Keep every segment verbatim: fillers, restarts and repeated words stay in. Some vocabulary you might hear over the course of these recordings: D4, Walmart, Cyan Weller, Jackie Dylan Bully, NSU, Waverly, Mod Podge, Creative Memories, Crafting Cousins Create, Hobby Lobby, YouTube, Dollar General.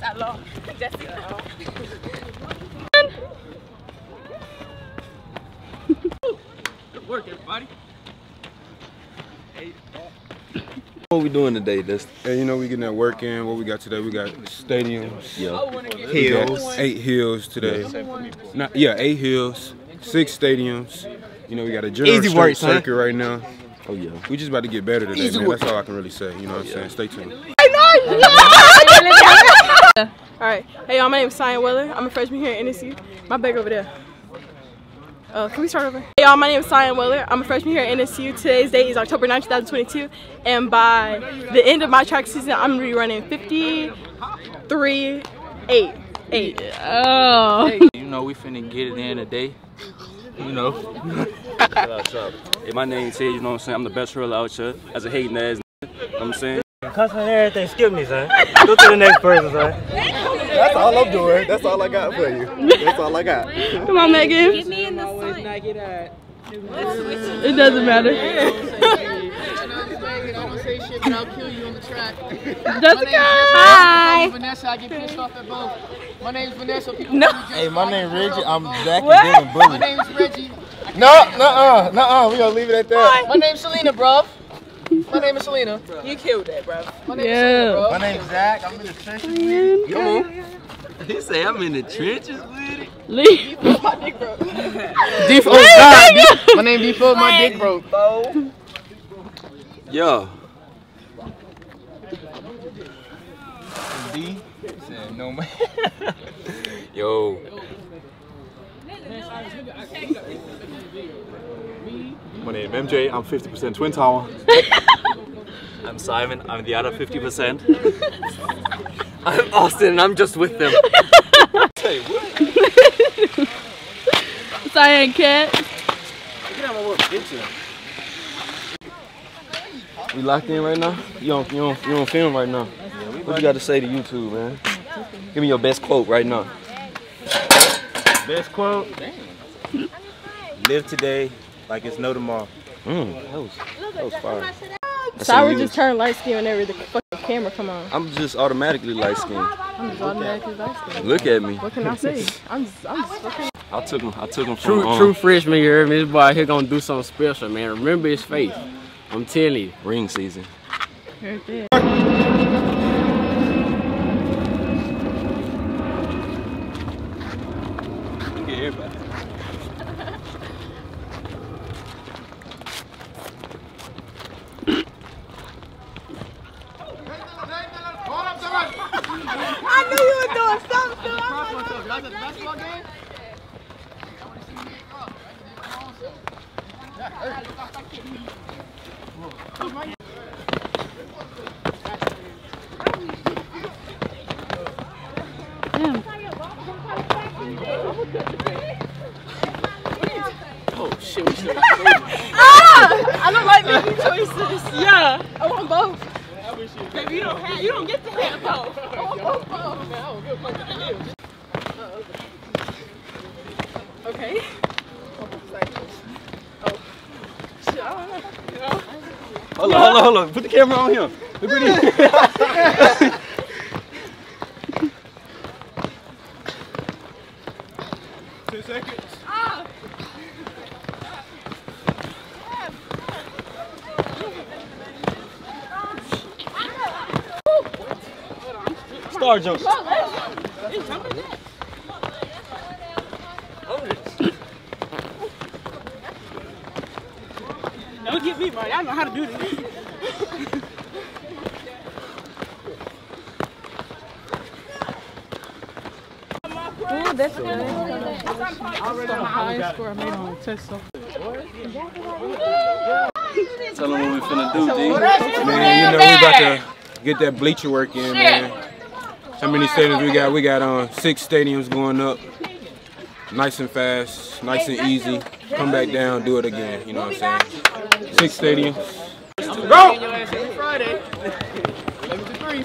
minutes at long. Good work, everybody. What we doing today, Dustin? Hey, you know, we getting that work in. What we got today? We got stadiums. Yeah. Hills. Eight hills today. Not, yeah, eight hills. Six stadiums. You know, we got a general circuit right now. Oh, yeah. We just about to get better today, man. That's all I can really say. You know what I'm saying? Stay tuned. All right. Hey, y'all. My name is Cyan Weller. I'm a freshman here at N S U. My bag over there. Uh, can we start over? Hey, y'all. My name is Cyan Weller. I'm a freshman here at N S U. Today's date is October ninth, two thousand twenty-two. And by the end of my track season, I'm going to be running fifty-three, eight, eight. Oh. Hey, you know, we finna get it in today. You know. Hey, my name is Ted, you know what I'm saying? I'm the best hurler out here as a hating ass. You know what I'm saying? Cussing and everything, skip me, son. Go to the next person, son. That's all I'm doing. That's all I got for you. That's all I got. Come on, Megan. Get me in the sun. It doesn't matter. Hi. Vanessa, I get pissed off at both. My name's Vanessa. No. Hey, my name's Reggie. I'm Jackie Dylan Bully. My name's Reggie. No, nuh-uh, nuh-uh. We gonna leave it at that. My name's Selena, bruv. My name is Selena. You killed that, bro. My name yeah. is Selena, bro. My name's Zach. I'm in the trenches with it. Come on. He say I'm in the trenches with it. Leave. My dick broke. D four. Oh, God. My name D four. My dick broke. Yo. D. Said no man. Yo. My name is M J, I'm fifty percent Twin Tower. I'm Simon, I'm the other fifty percent. I'm Austin, and I'm just with them. Say what? Cyan Cat. Get out of my work, picture. We locked in right now? You on, you on, you on film right now? What you got to say to YouTube, man? Give me your best quote right now. Best quote? Live today like it's no tomorrow. Mm, that was, that was fire. Sour just turned light skin whenever the fucking camera come on. I'm just automatically light skin. I'm just automatically light skin. Look at me. What can I say? I'm just, I'm just fucking. I took him. I took him. True, from true freshman, you heard me. This boy here gonna do something special, man. Remember his face. I'm telling you. Ring season. Right there. Oh shit, we should have been crazy. Ah! I don't like making choices. Yeah. I want both. Baby, you don't have, you don't get to have both. I want both both. Okay. Oh. Shit, I don't know. Hold on, hold on, hold on. Put the camera on him. Look at him. Star jokes. Come on, let's jump in there. Don't get me, bro. I know how to do this. Ooh, that's good. Already the highest score I made on the test so far. Tell them what we finna do, D. Man, you know we about to get that bleacher work in, man. How many stadiums we got? We got um, six stadiums going up. Nice and fast, nice and easy. Come back down, do it again. You know what I'm saying? Six stadiums. Go! Friday. eleven to three.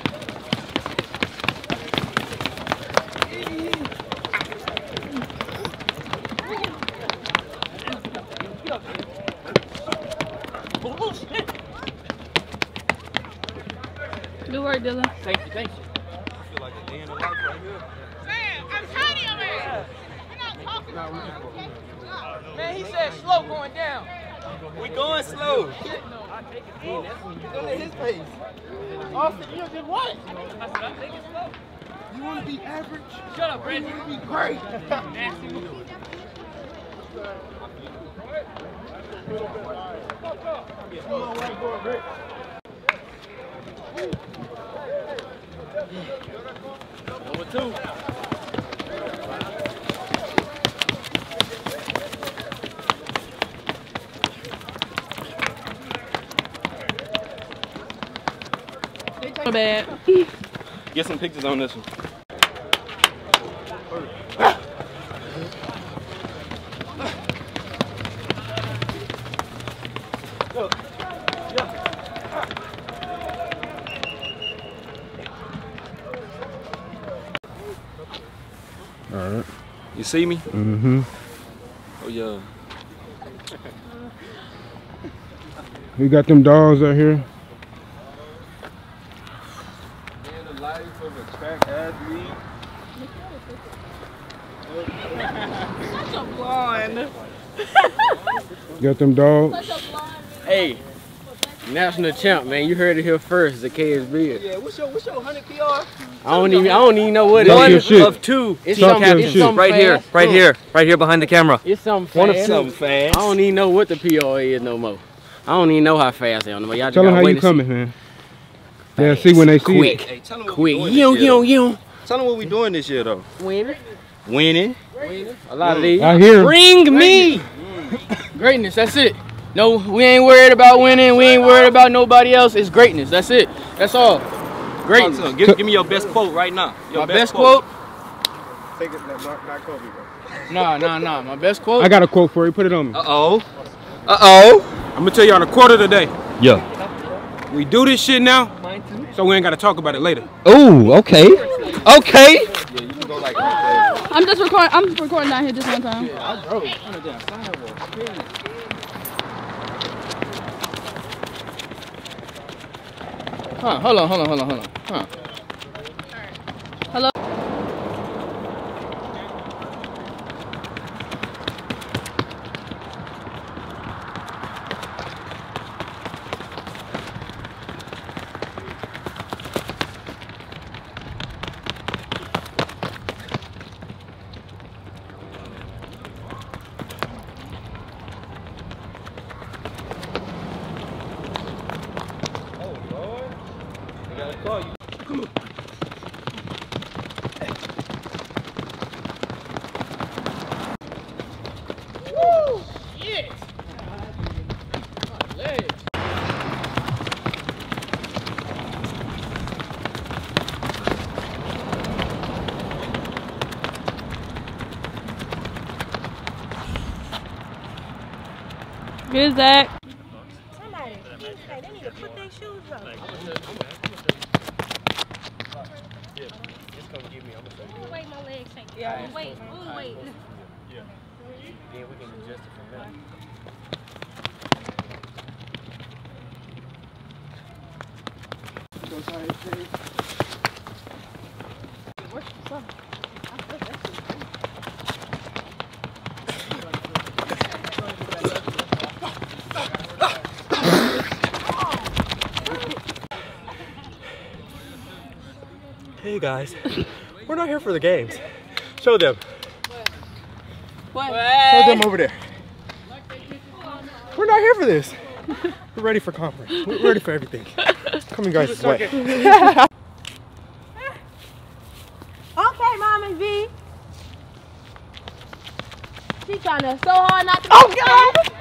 Good work, Dylan. Thank you, thank you. Like a day in the life. Man, I'm tired of it. We're not talking about it. Man, he said slow going down. We going slow. I take it in. That's when you go at his pace. Austin, you did what? I take it slow. You want to be average? Shut up, Brandon. You want to be great. Nasty. Come on, way going, Rick. Number two. Not bad. Get some pictures on this one. You see me? Mm-hmm. Oh yeah. We got them dogs out here. In the life of a track athlete. Such a blonde. Got them dogs. Such a blonde, hey, national champ, man. You heard it here first. The K S B. Yeah. What's your What's your one hundred P R? I don't even I don't even know what it is. One of two. It's something, it's something right fast. here, right here, right here behind the camera. It's something One fast. of something fast. I don't even know what the P R is no more. I don't even know how fast they are no more. Y'all just gotta wait to see. Tell them how you coming, man. They'll see when they see it. Hey, tell them what we doing this year. Quick, quick, you know, tell them what we doing this year though. Winning, winning, winning. A lot of these. I hear. Bring me greatness. That's it. No, we ain't worried about winning. We ain't worried about nobody else. It's greatness. That's it. That's all. Great. Give, give me your best quote right now. Your my best, best quote? quote? Take it, not, not Kobe, bro. Nah, nah, nah. My best quote? I got a quote for you. Put it on me. Uh-oh. Uh-oh. I'm going to tell you on a quarter today. Yeah. We do this shit now, so we ain't got to talk about it later. Ooh, okay. Okay. Yeah, you can go like that. I'm just recording. I'm just recording down here just one time. Yeah, I broke. I'm down sidewalk. Huh, hold on, hold on, hold on, hold on. Huh. Hello? Good, Zach. Somebody, they need to put their shoes on. I'm gonna show you. Yeah, it's gonna give me. I'm gonna show you. I'm gonna wait, my legs shake. Yeah, wait, we'll wait. Yeah. Yeah, we can adjust it from there. What's the song? Hey guys, we're not here for the games. Show them. What? Show them over there. We're not here for this. We're ready for conference. We're ready for everything. Come on, guys, sweat. Okay, Mama V. She trying to so hard not to. Oh God!